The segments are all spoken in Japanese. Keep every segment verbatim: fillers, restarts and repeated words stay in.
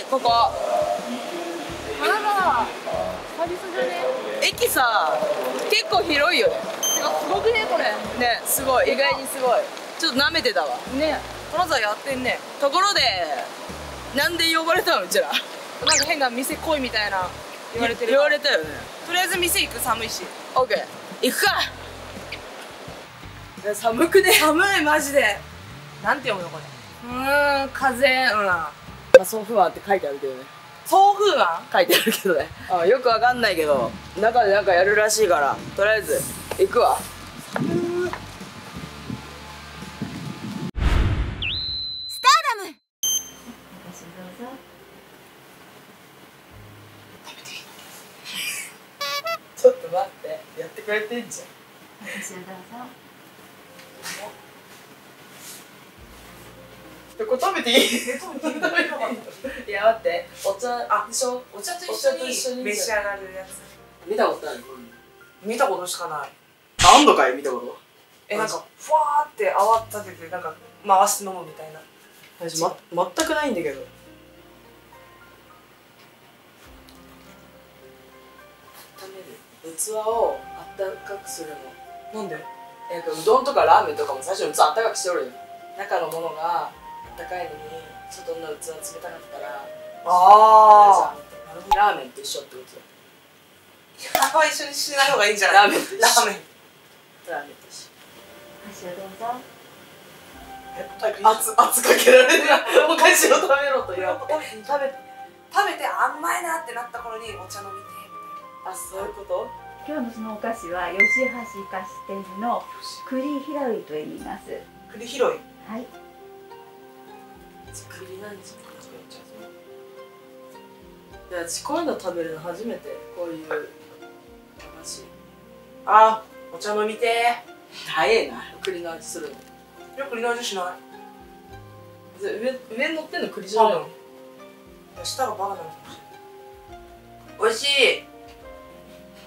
い、ここ。あら、サービスじゃね。駅さ、結構広いよね。あ、すごくね、これ。ね、すごい、意外にすごい。ちょっと舐めてたわ。ね、金沢やってんね。ところで、なんで呼ばれたの、うちら。なんか変な店来いみたいな言われてる。言われたよね。とりあえず店行く、寒いし。オッケー、行くか。寒くね。寒い、マジで。なんて読むの、これ。うーん、風、うん、まあ、送風湾って書いてあるけどね。送風湾書いてあるけどね。あ、よくわかんないけど、中でなんかやるらしいから、とりあえず行くわ。スターダム。私どうぞ。食べていい？ちょっと待って、やってくれてんじゃん。私どうぞ。これ食べていい？いや、待って、お茶、あ、でしょ、お茶と一緒に召し上がるやつ見たことない？見たことしかない。何度か見たこと。え、なんかふわーって泡立てて、なんか回して飲むみたいな。私、ま、全くないんだけど。温める器を温かくするの。なんで？え、うどんとかラーメンとかも最初に器温かくしておるよ。中のものが高いのに、外の器冷たかったら、あー、ラーメンと一緒ってことだ。ラーメン一緒にしない方がいいんじゃない？ラーメンと一緒。ラーメンと一緒。箸をどうぞ。圧、圧かけられるな。お菓子を食べろと言われて。食べ、食べて甘いなってなった頃にお茶飲みて。あ、そういうこと？今日のそのお菓子は、吉橋菓子店の栗拾いと言います。栗拾い？はい。栗なんですよ。いや、私こういうの食べるの初めて。こういう話。あ、お茶飲みてー。早えな。栗の味するの。いや、栗の味しない。上、上に乗ってんの栗じゃないの。下がバカなの。おいしい。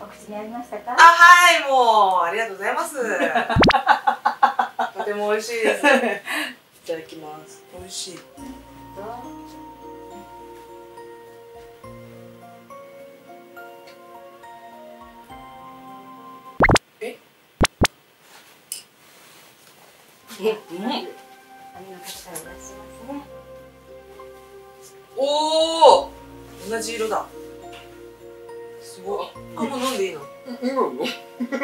お口に合いましたか？あ、はい、もうありがとうございますとてもおいしいですいただきます。美味しい。え？え、うまい。おお、同じ色だ。すごい。あ、もう飲んでいいの？な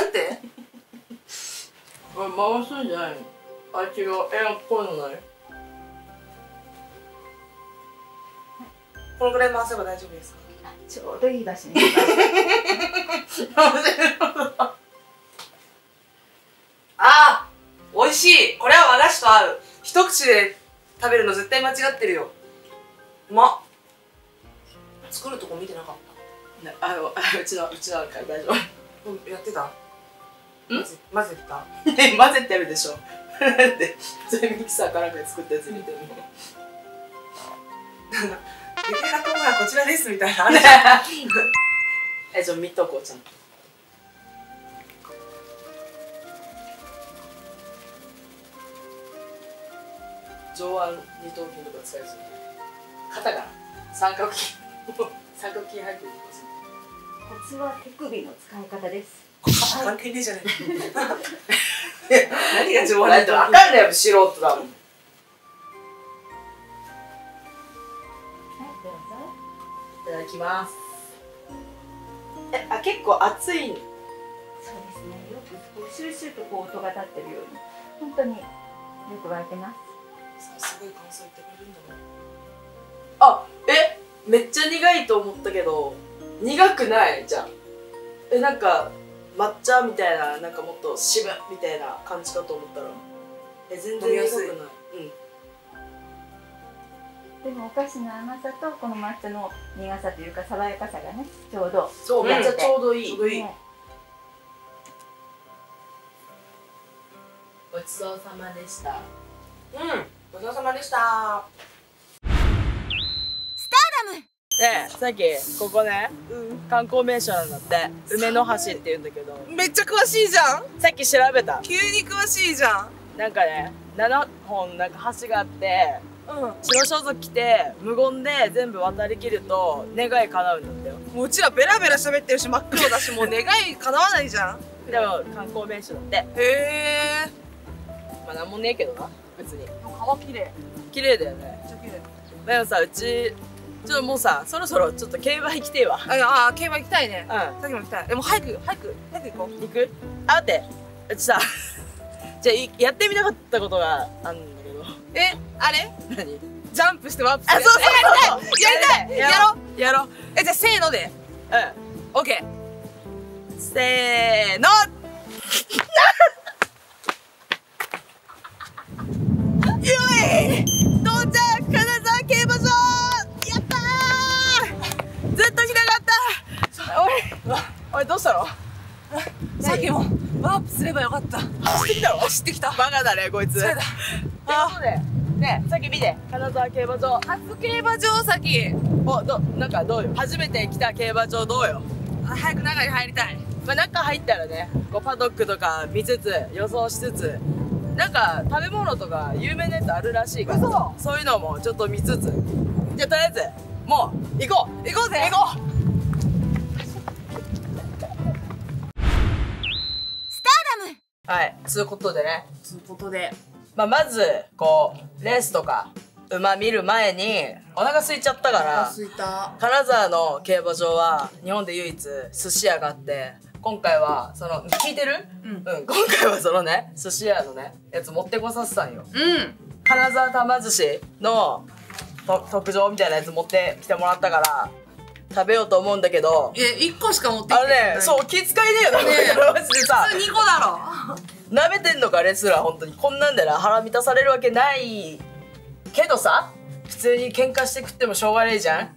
んて？これ回すんじゃないの？あ、違う。え、こういうのない？このぐらい回せば大丈夫ですか？ちょうどいい場所に。あ、美味しい。これは和菓子と合う。一口で食べるの絶対間違ってるよ。うまっ。作るとこ見てなかった。あ、うちの、うちのあるから大丈夫。やってた？混ぜた？混ぜてるでしょ。ってそれミキサーから作ったやつ見てるの。なんか出来上がったものはこちらですみたいな。え、じゃあ見とこう、ちゃんと。上腕二頭筋とか使いそう。肩から三角筋。三角筋入ってる。コツは手首の使い方です。肩関係ねえじゃない。何が上腕とあかんねん、素人だもん。はい、どうぞ。いただきます。え、あ、結構熱い。そうですね。よくこうシューシューとこう音が立ってるように、本当によく沸いてます。すごい感想言ってくれるんだね。あ、え、めっちゃ苦いと思ったけど苦くないじゃん。え、なんか。抹茶みたいな、なんかもっと渋みたいな感じかと思ったら、え、全然苦くない。うん。でもお菓子の甘さとこの抹茶の苦さというか爽やかさがね、ちょうど。そう、めっちゃちょうどいい。ちょうどいい。ごちそうさまでした。うん、ごちそうさまでした。スターダム。で、さっきここね、観光名所なんだって。梅の橋っていうんだけど、めっちゃ詳しいじゃん。さっき調べた。急に詳しいじゃん。なんかね、ななほんなんか橋があって、うん、白装束着て無言で全部渡りきると願い叶うんだってよ。もううちらベラベラ喋ってるし真っ黒だしもう願い叶わないじゃん。でも観光名所だって。へえ。まあなんもねえけどな別に。川綺麗。綺麗だよね。めっちゃ綺麗。でもさうちちょっともうさそろそろちょっと競馬行きてえわ。ああ競馬行きたいね。うん。さっきも行きたい。でも早く早く早く行こう。行く？あ待ってうちさじゃあやってみなかったことがあるんだけど。えあれ？何？ジャンプしてワープする。あそうそうそうやりたいやりたいやろうやろう。えじゃあせーので。うん。オッケー。せーの。よい到着金沢競馬場やったーずっと来なかった。おいおいどうしたの。さっきもワープすればよかった。走ってきたろ。走ってきた。バカだねこいつ。そうだ。ああねさっき見て金沢競馬場初競馬場。さっきおどなんかどうよ初めて来た競馬場どうよ。早く中に入りたい。まあ中入ったらねこうパドックとか見つつ予想しつつなんか食べ物とか有名なやつあるらしいから そ, そういうのもちょっと見つつじゃあとりあえずもう行こう行こうぜ行こうスターダム。はいつうことでねつうことで、まあ、まずこうレースとか馬見る前にお腹空いちゃったから金沢の競馬場は日本で唯一寿司屋があって。今回はその聞いてる？うん、うん、今回はそのね寿司屋のねやつ持ってこさせたんよ。うん、金沢玉寿司の特上みたいなやつ持ってきてもらったから食べようと思うんだけど。えいっこしか持ってきてない。あれねそう気遣いだよね。マジでさ普通にこだろ。なめてんのかレスラー本当にこんなんでな腹満たされるわけないけどさ普通に喧嘩して食ってもしょうがねえじゃん。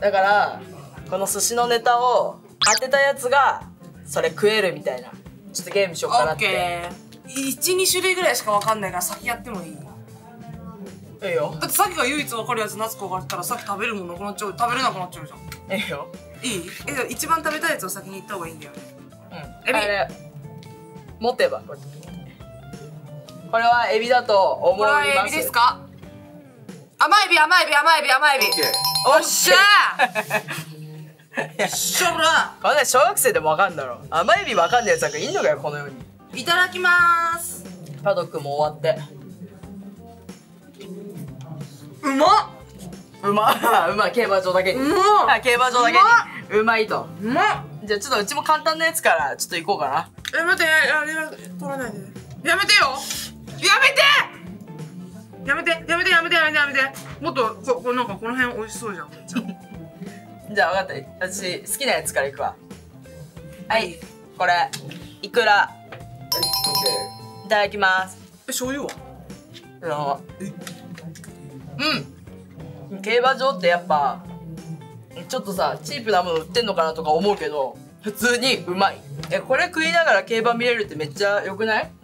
だからこの寿司のネタを当てたやつがそれ食えるみたいなちょっとゲームしようかなって。じゅうに種類ぐらいしかわかんないから先やってもいい。ええよだってさっきが唯一わかるやつ夏子があったらさっき食べるもんなくなっちゃう食べれなくなっちゃうじゃん。ええよいい。えじゃあ一番食べたいやつを先に言った方がいいんだよね。うんエビあれ持てばこれこれはエビだと思います。これはエビですか。甘エビ甘エビ甘エビ甘エビおっしゃーいやしょらこれ小学生でもわかんだろ。甘エビわかんないやつなんかいんのかよこの世に。いただきまーす。パドックも終わってうまっうまっうまっ競馬場だけにうまっ競馬場だけにうまいとうまっ。じゃあちょっとうちも簡単なやつからちょっといこうかな。え待ってあれは取らないでやめてよやめてやめてやめてやめてやめてやめてもっとここなんかこの辺美味しそうじゃんめっちゃ。じゃあ分かった私好きなやつからいくわ。はいこれいくらいただきます。え醤油はうん競馬場ってやっぱちょっとさチープなもの売ってんのかなとか思うけど普通にうまい。えこれ食いながら競馬見れるってめっちゃよくない？ね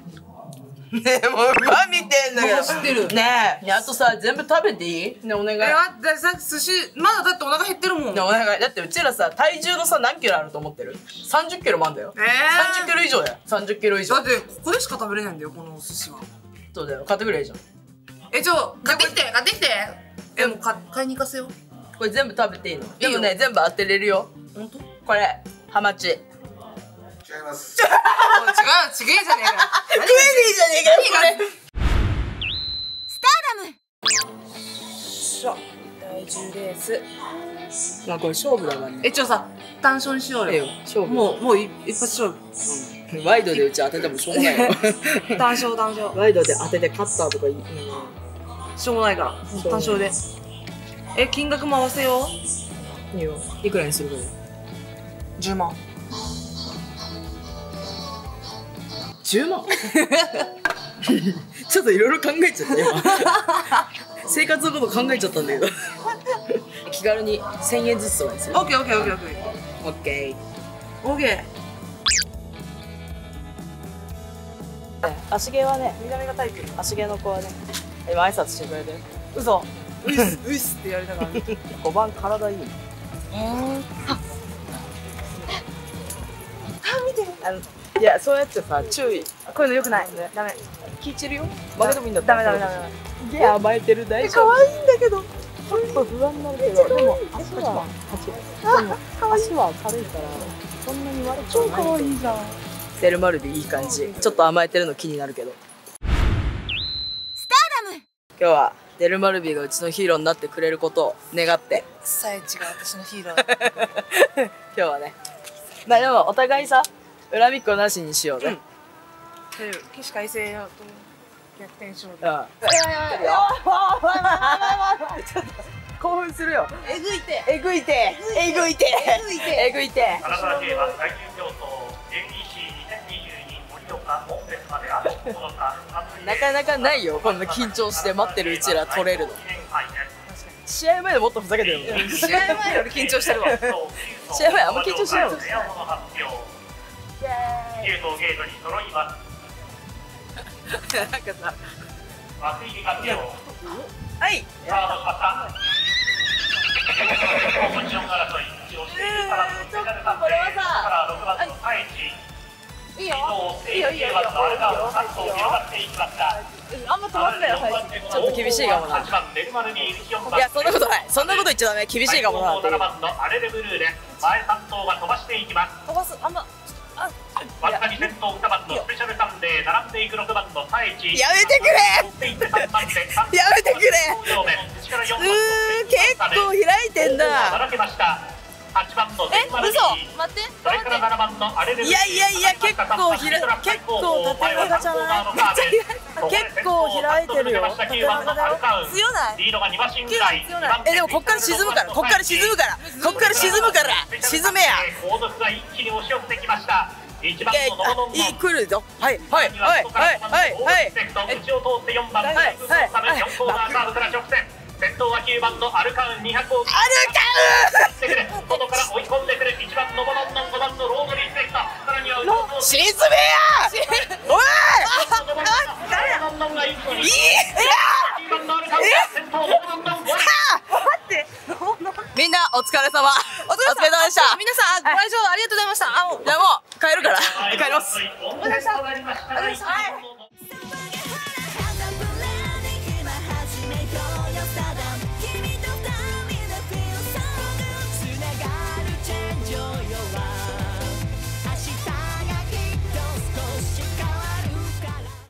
えもう馬見てんだけど。知ってるねえ。あとさ全部食べていい？ねお願い。えださっき寿司まだだってお腹減ってるもん。ねお願いだってうちらさ体重のさ何キロあると思ってる？三十キロもあんだよ。ええ三十キロ以上だよ。三十キロ以上。だってここでしか食べれないんだよこのお寿司は。そうだよ買ってくれいいじゃん。えちょ買ってきて買ってきて。えもう買買いに行かせよ。これ全部食べていいの？でもね全部当てれるよ。本当？これハマチ。違います。違う、違えじゃねえか。クエリーじゃねえか。これ。スターダム。しょ。だいじゅうレース。まあこれ勝負だからね。えちょさ、単勝にしようよ。勝負。もうもう一発勝負。ワイドでうち当ててもしょうがないよ。単勝単勝。ワイドで当てて勝ったとかいいな。しょうがないから。単勝で。え金額も合わせよう。いいよ。いくらにするかよ。じゅうまん。じゅうまんちょっといろいろ考えちゃった今生活のこと考えちゃったんだけど気軽にせんえんずつとかにする。 オーケーオーケーオーケーオーケーオーケー 足毛はね南がタイプ足毛の子はね今挨拶してくれてる。嘘ういっすういっすってやりながらごばん体いいね。えーあ見てる。いやそうやってさ注意こういうの良くない。ダメ。聞いてるよ。負けてもいいんだ。ダメダメダメ。すげえ甘えてる。大丈夫。可愛いんだけど。ちょっと不安なんだけど。でも足は足は軽いからそんなに悪くない。超可愛いじゃん。セルマルでいい感じ。ちょっと甘えてるの気になるけど。スターダム。今日はデルマルビーがうちのヒーローになってくれることを願って。サエチが私のヒーロー。今日はね。まあでもお互いさ恨みっこなしにしようね。起死回生の逆転勝利。ああ。ちょっと興奮するよ。えぐいて。えぐいて。えぐいて。えぐいて。金沢競馬最終競争 ジェーディーシーにせんにじゅうに 盛岡門別まであとごろく。なかなかないよ。こんな緊張して待ってるうちら取れるの。試合前でもっとふざけてるもん。試合前より緊張してるわ。試合前あんま緊張しないもん。ゲートゲートに揃います。なんかさ、はい。いいよ。いいよいいよ。あんま止まってないよ最初。ちょっと厳しいかもな。いやそんなことない。そんなこと言っちゃダメ。厳しいかもな。ななばんのアレルブルーで前さんとうが飛ばしていきます。飛ばすあんま。わずかに先頭にばんのスペシャルサンデー並んでいくろくばんのサエチやめてくれやめてくれうー結構開いてんだえ嘘待って待っていやいやいや結構開結構縦長じゃない結構開いてるよ縦長だよ強ない強ないえでもこっから沈むからこっから沈むからこっから沈むから沈めや後続が一気に押し寄せてきましたいちばんのいい来るぞはいはいはいはいはいはい道を通ってよんばんのはいはいはいよんコーナーカーブから直線先頭はきゅうばんのアルカウンにひゃくをアルカウン外から追い込んでくるいちばんのごばんのごばんのロードリスペクトさらには沈めやおいいいみんなお疲れ様お疲れ様でした皆さんご来場ありがとうございましたじゃあもう帰るから帰りますお疲れ様でした。